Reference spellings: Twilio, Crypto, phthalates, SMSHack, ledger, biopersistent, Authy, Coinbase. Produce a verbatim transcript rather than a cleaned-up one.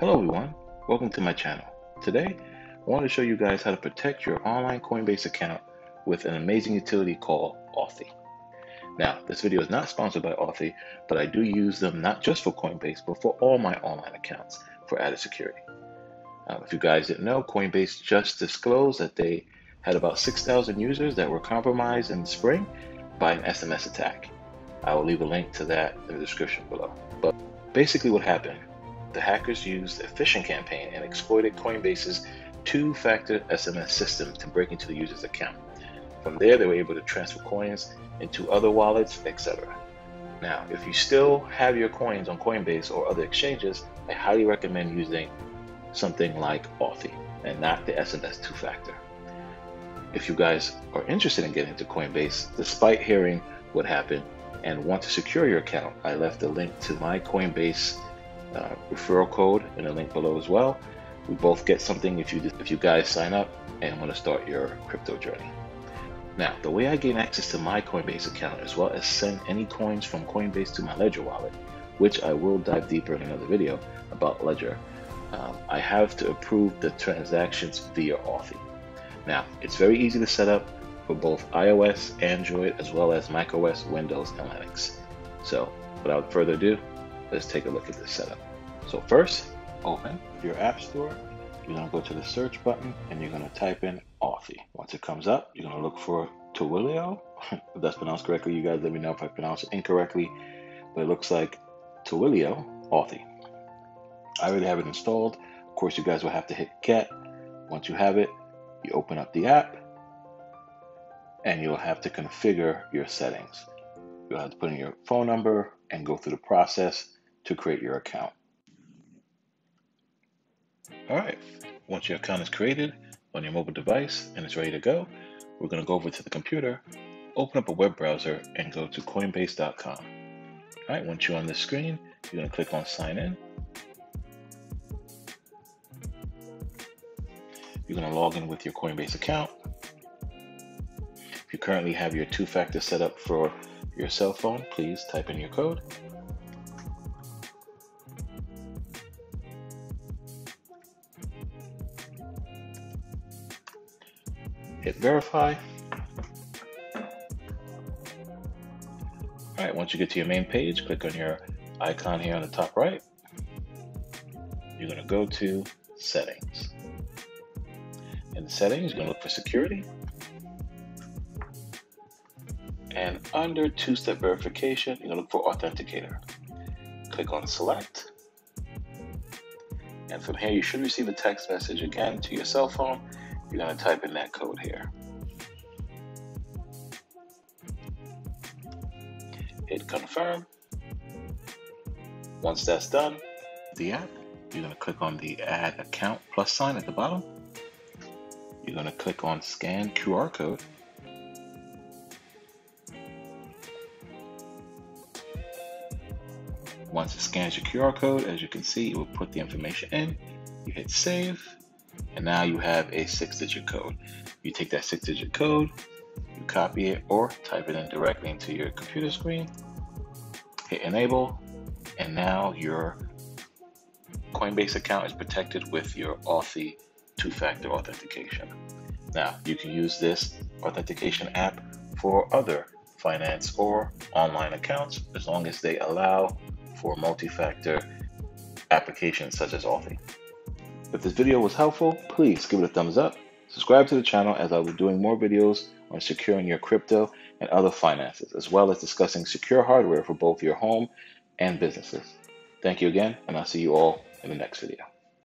Hello everyone, welcome to my channel. Today, I want to show you guys how to protect your online Coinbase account with an amazing utility called Authy. Now, this video is not sponsored by Authy, but I do use them not just for Coinbase, but for all my online accounts for added security. Um, if you guys didn't know, Coinbase just disclosed that they had about six thousand users that were compromised in the spring by an S M S attack. I will leave a link to that in the description below. But basically what happened, the hackers used a phishing campaign and exploited Coinbase's two-factor S M S system to break into the user's account. From there, they were able to transfer coins into other wallets, et cetera. Now, if you still have your coins on Coinbase or other exchanges, I highly recommend using something like Authy and not the S M S two-factor. If you guys are interested in getting into Coinbase, despite hearing what happened and want to secure your account, I left a link to my Coinbase Uh, referral code in the link below as well. We both get something if you if you guys sign up and want to start your crypto journey. Now, the way I gain access to my Coinbase account, as well as send any coins from Coinbase to my Ledger wallet, which I will dive deeper in another video about Ledger, um, I have to approve the transactions via Authy. Now, it's very easy to set up for both iOS, Android, as well as macOS, Windows, and Linux. So, without further ado, let's take a look at this setup. So first, open your app store. You're gonna go to the search button and you're gonna type in Authy. Once it comes up, you're gonna look for Twilio. If that's pronounced correctly, you guys let me know if I pronounce it incorrectly, but it looks like Twilio Authy. I already have it installed. Of course, you guys will have to hit get. Once you have it, you open up the app and you'll have to configure your settings. You'll have to put in your phone number and go through the process to create your account. All right, once your account is created on your mobile device and it's ready to go, we're gonna go over to the computer, open up a web browser and go to coinbase dot com. All right, once you're on this screen, you're gonna click on sign in. You're gonna log in with your Coinbase account. If you currently have your two-factor set up for your cell phone, please type in your code. Hit verify. All right, once you get to your main page, click on your icon here on the top right. You're gonna go to settings. In settings, you're gonna look for security. And under two-step verification, you're gonna look for authenticator. Click on select. And from here, you should receive a text message again to your cell phone. You're gonna type in that code here. Hit confirm. Once that's done, the app, you're gonna click on the add account plus sign at the bottom. You're gonna click on scan Q R code. Once it scans your Q R code, as you can see, it will put the information in. You hit save. And now you have a six-digit code. You take that six-digit code, you copy it or type it in directly into your computer screen, hit enable, and now your Coinbase account is protected with your Authy two-factor authentication. Now, you can use this authentication app for other finance or online accounts as long as they allow for multi-factor applications such as Authy. If this video was helpful, please give it a thumbs up. Subscribe to the channel as I will be doing more videos on securing your crypto and other finances, as well as discussing secure hardware for both your home and businesses. Thank you again, and I'll see you all in the next video.